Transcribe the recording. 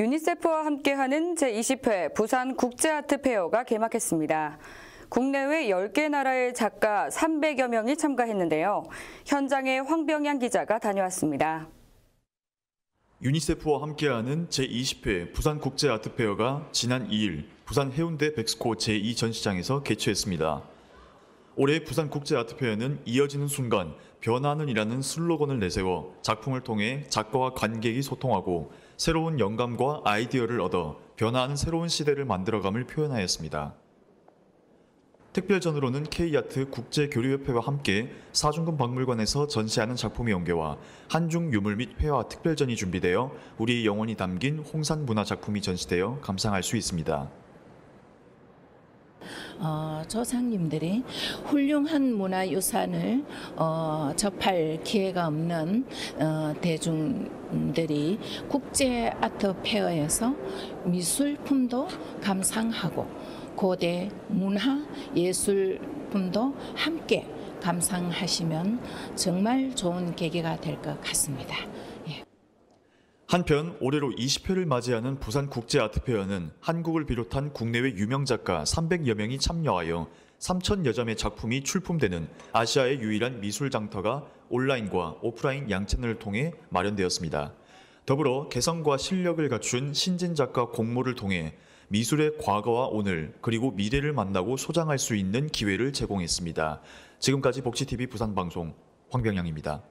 유니세프와 함께하는 제20회 부산국제아트페어가 개막했습니다. 국내외 10개 나라의 작가 300여 명이 참가했는데요. 현장에 황병양 기자가 다녀왔습니다. 유니세프와 함께하는 제20회 부산국제아트페어가 지난 2일 부산 해운대 벡스코 제2전시장에서 개최했습니다. 올해 부산국제아트페어는 "이어지는 순간, 변하는이라는 슬로건을 내세워 작품을 통해 작가와 관객이 소통하고 새로운 영감과 아이디어를 얻어 변화하는 새로운 시대를 만들어감을 표현하였습니다. 특별전으로는 K-아트 국제교류협회와 함께 사중금 박물관에서 전시하는 작품이 연계와 한중 유물 및 회화 특별전이 준비되어 우리의 영혼이 담긴 홍산문화 작품이 전시되어 감상할 수 있습니다. 저상님들이 훌륭한 문화유산을 접할 기회가 없는 대중들이 국제 아트페어에서 미술품도 감상하고 고대 문화 예술품도 함께 감상하시면 정말 좋은 계기가 될 것 같습니다. 예. 한편 올해로 20회를 맞이하는 부산국제아트페어는 한국을 비롯한 국내외 유명 작가 300여 명이 참여하여 3,000여 점의 작품이 출품되는 아시아의 유일한 미술 장터가 온라인과 오프라인 양 채널을 통해 마련되었습니다. 더불어 개성과 실력을 갖춘 신진 작가 공모를 통해 미술의 과거와 오늘 그리고 미래를 만나고 소장할 수 있는 기회를 제공했습니다. 지금까지 복지TV 부산방송 황병양입니다.